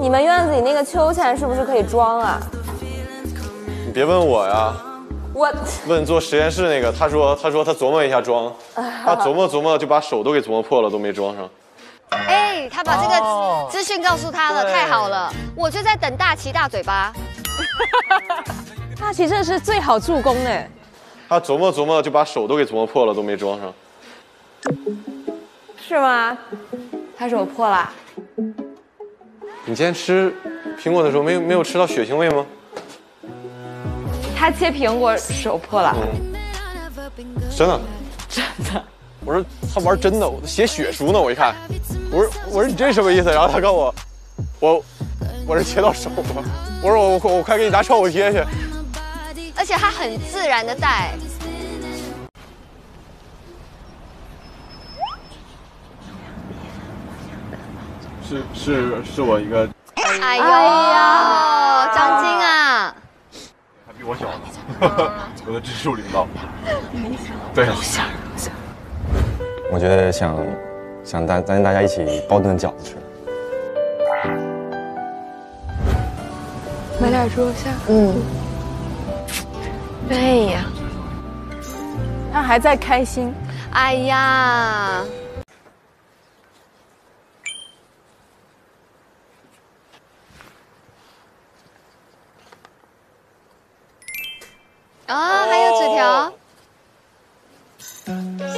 你们院子里那个秋千是不是可以装啊？你别问我呀，我问做实验室那个，他说他琢磨一下装，他琢磨琢磨就把手都给琢磨破了，都没装上。 哎，他把这个资讯告诉他了，太好了！我就在等大齐大嘴巴。大齐真的是最好助攻哎。他琢磨琢磨就把手都给琢磨破了，都没装上。是吗？他手破了。你今天吃苹果的时候没有吃到血腥味吗？他切苹果手破了。真的？真的。 我说他玩真的，我写血书呢。我一看，我说你这什么意思？然后他告诉我是切到手了。我说我快给你拿创口贴去。而且他很自然的戴。是我一个。哎呦，张晶啊！还比我小呢，我的直属领导。对。 我觉得想大家一起包顿饺子吃，买点猪肉馅。嗯，对呀，他还在开心。哎呀，啊，还有纸条，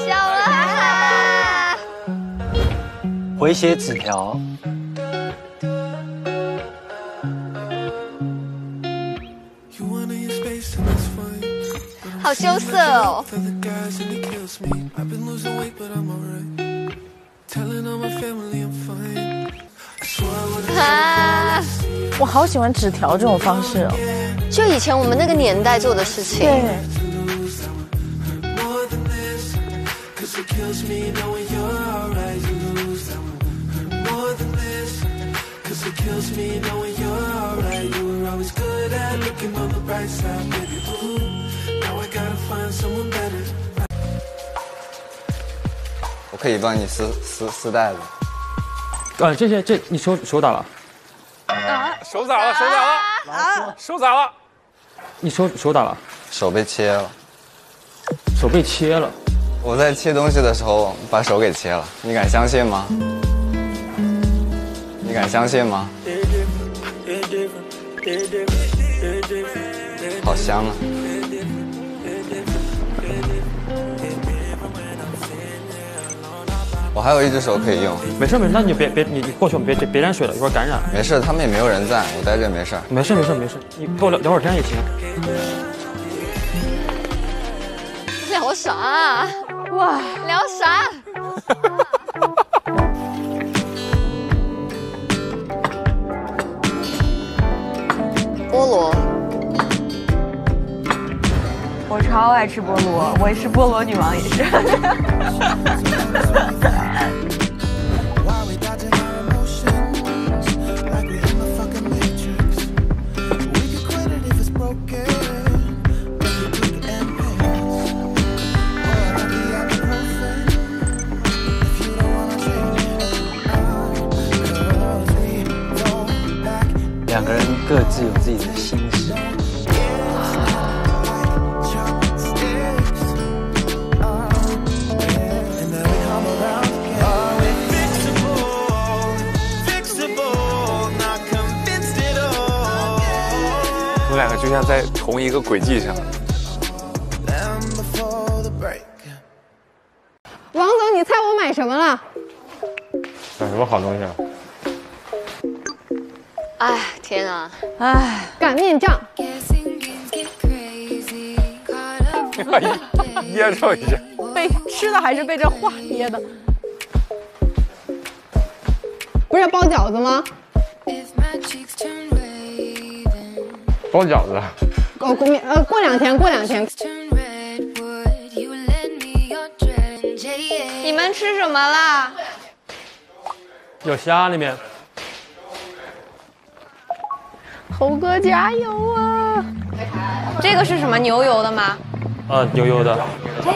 笑了。 回写纸条，好羞涩哦。啊！我好喜欢纸条这种方式哦，就以前我们那个年代做的事情。对。我可以帮你撕袋子。啊，这你手咋了？啊！手咋了？手咋了？啊！手咋了？你手咋了？手被切了。手被切了。我在切东西的时候把手给切了，你敢相信吗？ 你敢相信吗？好香啊！我还有一只手可以用。没事没事，那你你过去，别沾水了，一会儿感染。没事，他们也没有人在，我待着也没事。没事，你陪我聊会儿天也行。聊啥？哇，聊啥？菠萝，我超爱吃菠萝，我是菠萝女王也是。两个人各自有自己的心事。我们两个就像在同一个轨迹上。王总，你猜我买什么了？买什么好东西啊？ 哎，天啊！哎，擀面杖，噎着一下，被吃的还是被这话噎的？不是包饺子吗？包饺子。过两天。你们吃什么啦？有虾那边。 猴哥加油啊！这个是什么牛油的吗？啊，牛油的。嘿，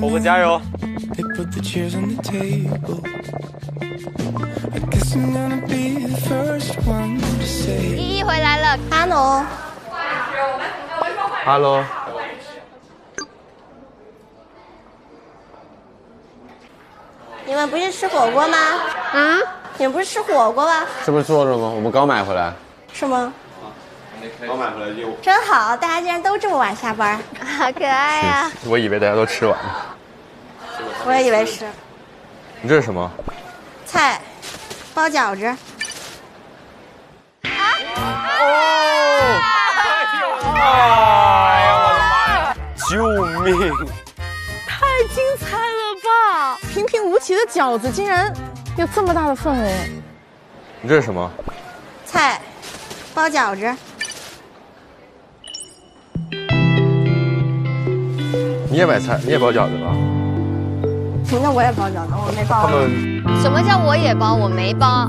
猴哥加油！依依回来了 ，Hello。Hello。你们不是吃火锅吗？啊？你们不是吃火锅吗？这不是做着吗？我们刚买回来。是吗？刚买回来就。真好，大家竟然都这么晚下班，好可爱呀！我以为大家都吃完了。我也以为是。你这是什么？菜，包饺子。 哦！哎呀，我的妈呀！救命！太精彩了吧！平平无奇的饺子竟然有这么大的氛围。你这是什么？菜，包饺子。你也买菜，你也包饺子了？那我也包饺子，我没包。什么叫我也包？我没包。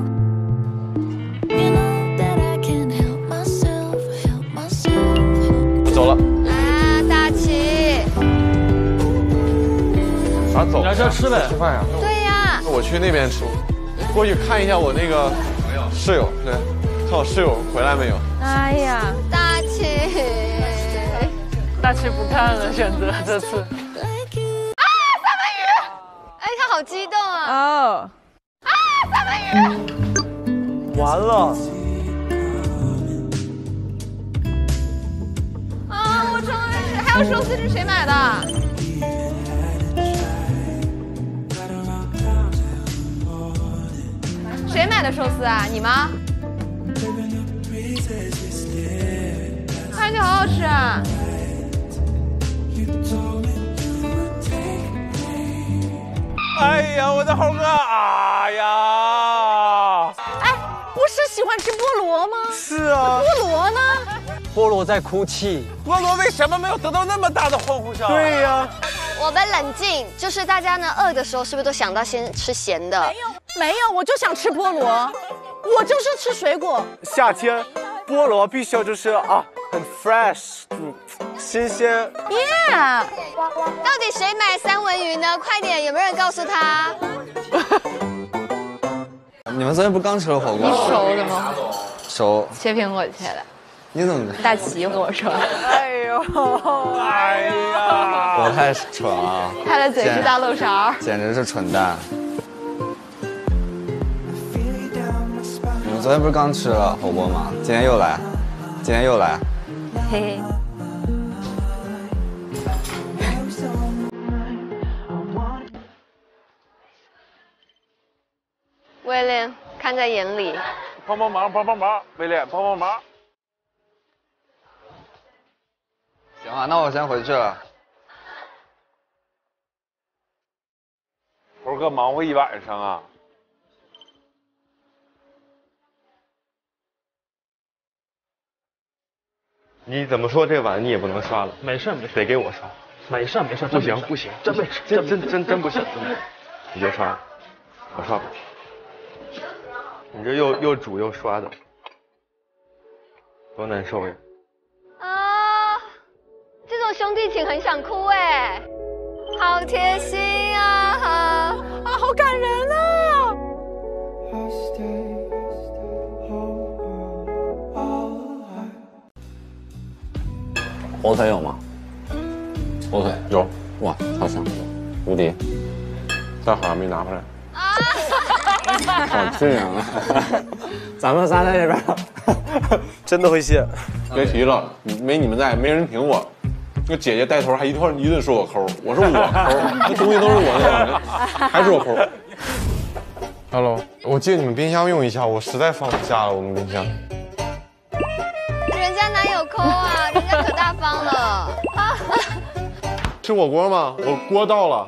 走了啊，大齐，啥走？你来这吃呗，吃饭呀。对呀，我去那边吃，过去看一下我那个室友，对，看我室友回来没有？哎呀，大齐，大齐不看了，选择这次。啊，三文鱼！哎，他好激动啊！哦，啊，三文鱼！完了。 寿司是谁买的？谁买的寿司啊？你吗？看上去好好吃啊！哎呀，我的好饿啊呀！哎，不是喜欢吃菠萝吗？是啊。菠萝呢？ 菠萝在哭泣。菠萝为什么没有得到那么大的欢呼声？对呀，我们冷静，就是大家呢饿的时候，是不是都想到先吃咸的？没有，没有，我就想吃菠萝，我就是吃水果。夏天，菠萝必须要就是啊，很 fresh， 新鲜。Yeah， 到底谁买三文鱼呢？快点，有没有人告诉他？你们昨天不刚吃了火锅？你熟的吗？熟。切苹果切的。 你怎么？大齐和我说：“哎呦，哎呀，我太蠢了！他的嘴是大漏勺，简直是蠢蛋！你们昨天不是刚吃了火锅吗？今天又来，今天又来，嘿嘿。威廉看在眼里，帮帮忙，帮帮忙，威廉帮帮忙。” 行啊，那我先回去了。猴哥忙活一晚上啊！你怎么说这碗你也不能刷了？没事没事，得给我刷。没事没事，不行不行，真没事，真不行，你别刷，我刷吧。你这又煮又刷的，多难受呀！ 这种兄弟情很想哭哎，好贴心啊！啊，好感人啊！火腿有吗？火腿有，哇，好香！无敌，但好像没拿回来。啊！好这样啊！咱们仨在这边，真的会谢。别提了，没你们在，没人挺我。 那姐姐带头还一顿说我抠，我说我抠，那东西都是我的，还是我抠。Hello， 我借你们冰箱用一下，我实在放不下了，我们冰箱。人家哪有抠啊，人家可大方了。吃火锅吗？我锅到了。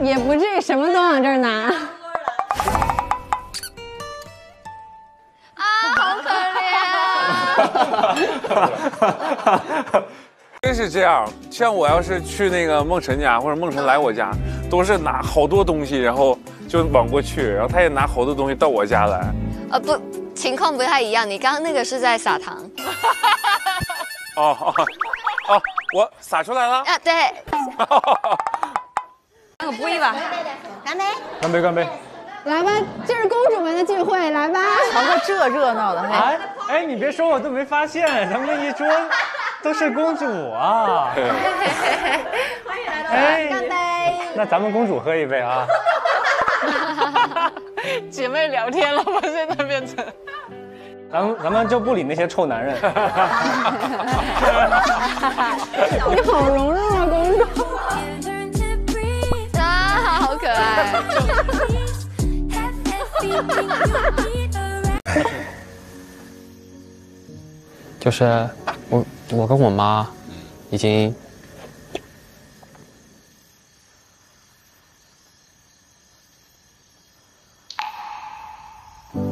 也不至于什么都往这儿拿。真是这样，像我要是去那个梦辰家，或者梦辰来我家，都是拿好多东西，然后就往过去，然后他也拿好多东西到我家来。不，情况不太一样。你刚刚那个是在撒糖。哦，我撒出来了。啊，对。那个不会吧？干杯！干杯！干杯！来吧，这是公主们的聚会，来吧。瞧瞧这热闹的，哎，你别说，我都没发现，咱们这一桌。都是公主啊！欢迎来到干杯！那咱们公主喝一杯啊！姐妹聊天了吗？现在变成……咱们就不理那些臭男人。你好融入啊，公主！啊，好可爱！就是我跟我妈已经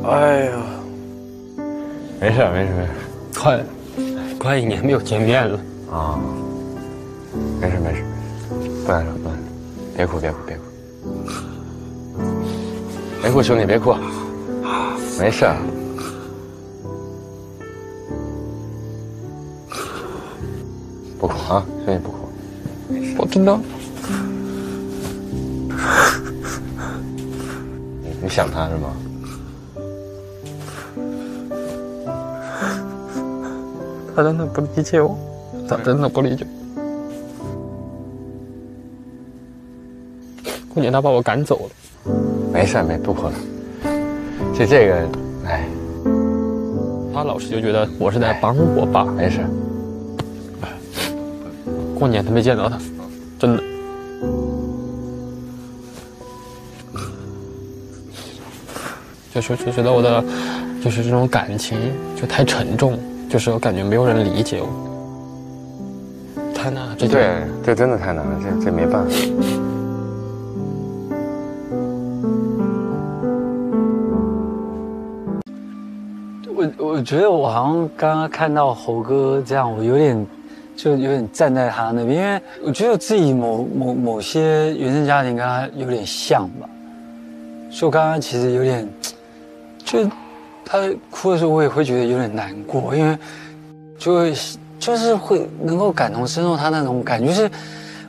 哎呀，没事，快1年没有见面了啊，没事，不难受，别哭，兄弟别哭，没事。不哭啊，兄弟不哭，我真的。你想他是吗？他真的不理解我，他真的不理解。过年他把我赶走了。没事，不哭了。这个，哎，他老是就觉得我是在帮我爸。没事。过年他没见到他，真的。就觉得我的，就是这种感情就太沉重，就是我感觉没有人理解我，太难了。这真的太难了，这没办法。我觉得我好像刚刚看到猴哥这样，我有点站在他那边，因为我觉得自己某些原生家庭跟他有点像吧，所以我刚刚其实有点，就他哭的时候我也会觉得有点难过，因为就是会能够感同身受他那种感觉，就是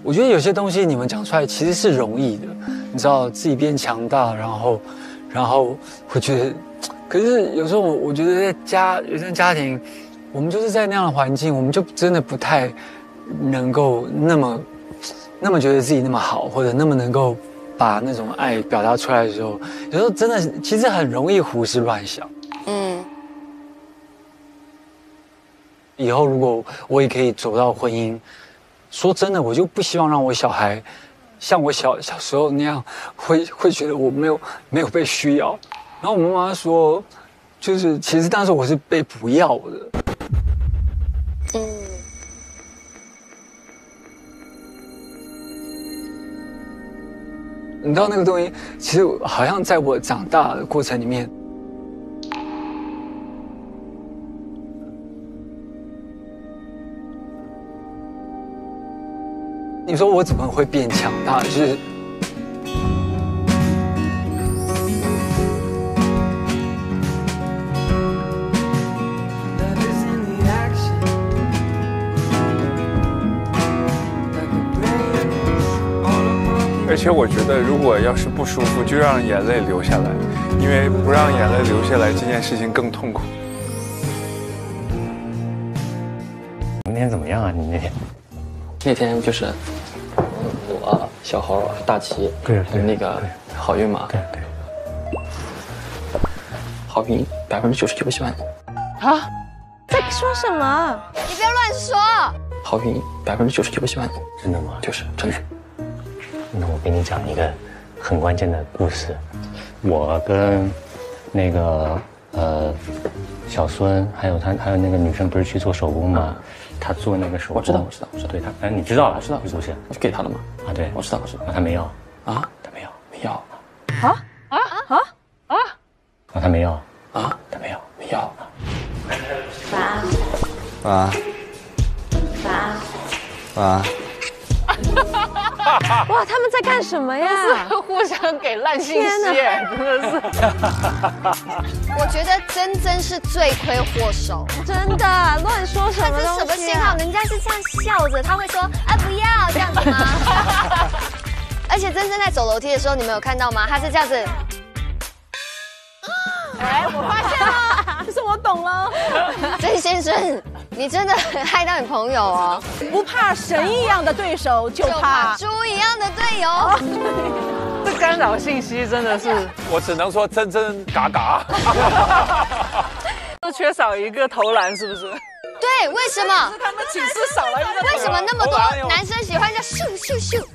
我觉得有些东西你们讲出来其实是容易的，你知道自己变强大，然后会觉得，可是有时候我觉得在原生家庭。我们就是在那样的环境，我们就真的不太能够那么觉得自己那么好，或者那么能够把那种爱表达出来的时候，有时候真的其实很容易胡思乱想。嗯。以后如果我也可以走到婚姻，说真的，我就不希望让我小孩像我小时候那样，会觉得我没有被需要。然后我妈妈说，就是其实当时我是被不要的。你知道那个东西，其实好像在我长大的过程里面，你说我怎么会变强大？就是而且我觉得，如果要是不舒服，就让眼泪流下来，因为不让眼泪流下来，这件事情更痛苦。那天怎么样啊？你那天就是我、小猴、大齐，对，那个好运马，对，好评99%喜欢你。啊？在说什么？你不要乱说。好评99%喜欢你。真的吗？就是真的。那我给你讲一个很关键的故事，我跟那个小孙，还有那个女生不是去做手工吗？她做那个手工，我知道，对她，哎，你知道了，知道，不是给她了吗？啊，对，我知道，啊，她没要，啊，她没要，啊，她没要，啊，她没要，没要，啊。晚安。晚安。晚安。哇，他们在干什么呀？互相给烂信息，真的是。我觉得真是罪魁祸首，真的乱说什么东西、啊？这是什么信号？人家是这样笑着，他会说啊不要这样子吗？而且真在走楼梯的时候，你们有看到吗？他是这样子。哎，我发现了，就是我懂了。曾先生，你真的很害到你朋友哦！不怕神一样的对手，就怕猪一样的队友。这干扰信息真的是，我只能说真真嘎嘎。都缺少一个投篮，是不是？对，为什么？是他们寝室少了一个。为什么那么多男生喜欢叫咻咻咻？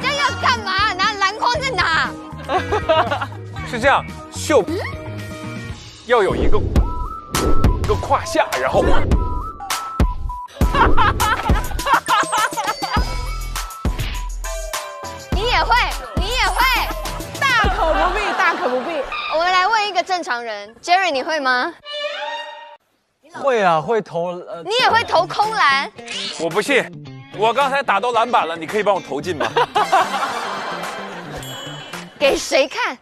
这要干嘛？拿篮筐在哪？ 是这样，秀要有一个胯下，然后你也会，大可不必。我们来问一个正常人 ，Jerry， 你会吗？会啊，会投。你也会投空篮？我不信，我刚才打到篮板了，你可以帮我投进吗？给谁看？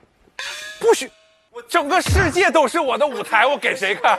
不许！我整个世界都是我的舞台，我给谁看？